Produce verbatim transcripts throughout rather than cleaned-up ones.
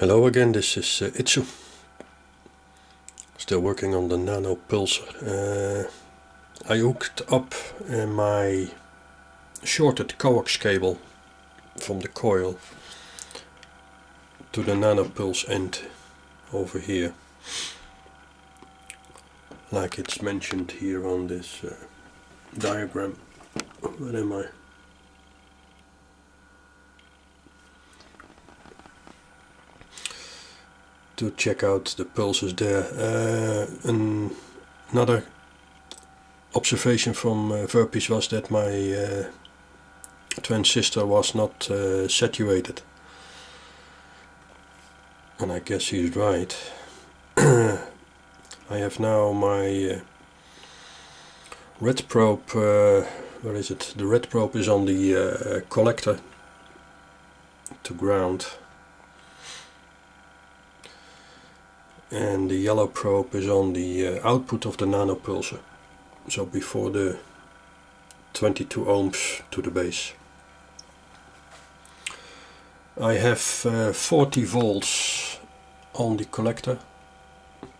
Hello again, this is uh, Itsu. Still working on the nano pulsar. Uh, I hooked up uh, my shorted coax cable from the coil to the nano pulse end over here, like it's mentioned here on this uh, diagram. Where am I? To check out the pulses there. Uh, an, another observation from uh, Furby was that my uh, transistor was not uh, saturated, and I guess he's right. I have now my uh, red probe. Uh, where is it? The red probe is on the uh, collector to ground. And the yellow probe is on the uh, output of the nanopulsar, so before the twenty-two ohms to the base. I have uh, forty volts on the collector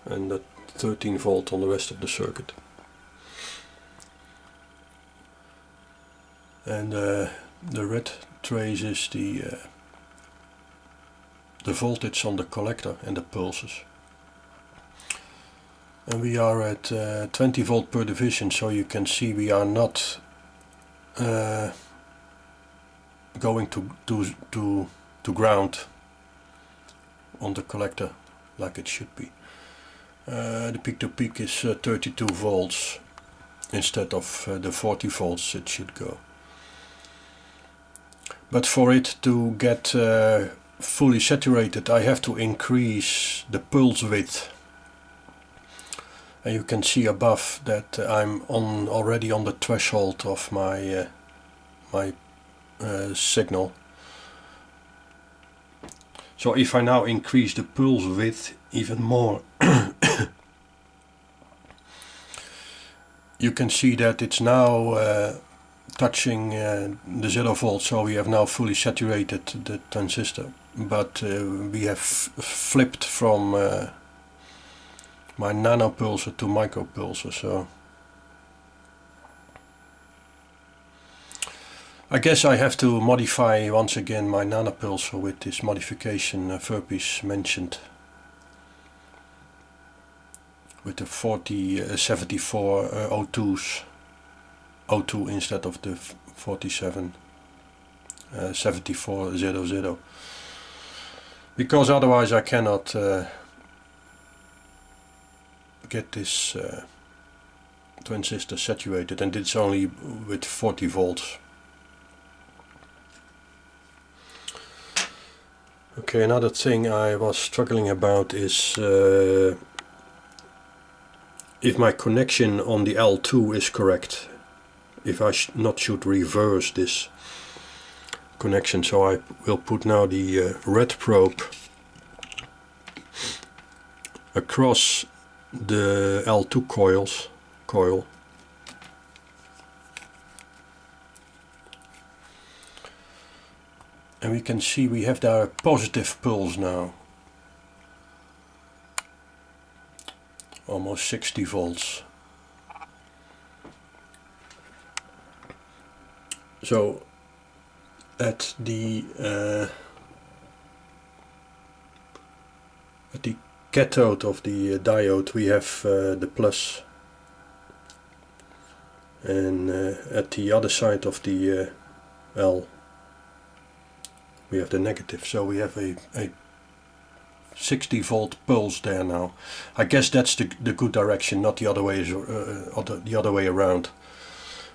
and a thirteen volt on the rest of the circuit. And uh, the red trace is the, uh, the voltage on the collector and the pulses. And we are at uh, twenty volt per division, so you can see we are not uh, going to, to, to, to ground on the collector like it should be. Uh, the peak to peak is uh, thirty-two volts instead of uh, the forty volts it should go. But for it to get uh, fully saturated, I have to increase the pulse width. And you can see above that I'm on already on the threshold of my uh, my uh, signal. So if I now increase the pulse width even more, you can see that it's now uh, touching uh, the zero volt. So we have now fully saturated the transistor, but uh, we have flipped from. Uh, my nanopulsar to micropulsar, so I guess I have to modify once again my nanopulsar with this modification uh, Furby's mentioned, with the forty seventy-four oh twos, uh, oh two instead of the forty-seven seventy-four hundred, uh, because otherwise I cannot uh, get this uh, transistor saturated, and it's only with forty volts. Okay, another thing I was struggling about is uh, if my connection on the L two is correct, if I sh not should reverse this connection. So I will put now the uh, red probe across the L two coils coil and we can see we have there a positive pulse now, almost sixty volts. So at the uh, at the cathode of the diode we have uh, the plus, and uh, at the other side of the uh, L we have the negative, so we have a, a sixty volt pulse there now. I guess that's the, the good direction, not the other way, uh, other, the other way around.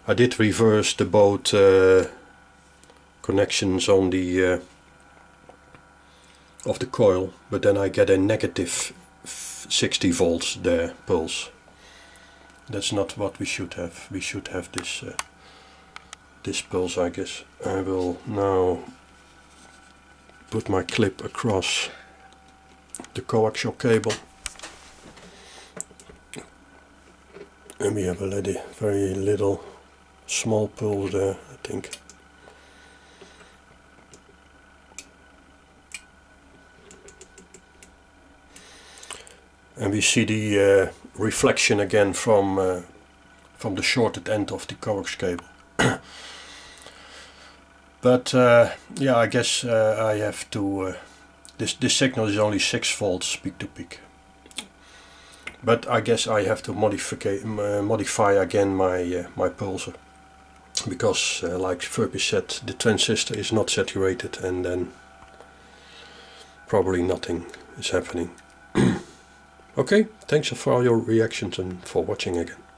I did reverse the both uh, connections on the uh, of the coil, but then I get a negative sixty volts there pulse. That's not what we should have. We should have this uh, this pulse, I guess. I will now put my clip across the coaxial cable, and we have already very little small pulse there, I think. And we see the uh, reflection again from uh, from the shorted end of the coax cable. But uh, yeah, I guess uh, I have to. Uh, this this signal is only six volts peak to peak. But I guess I have to modify uh, modify again my uh, my pulser, because uh, like Furby said, the transistor is not saturated, and then probably nothing is happening. Okay, thanks for all your reactions and for watching again.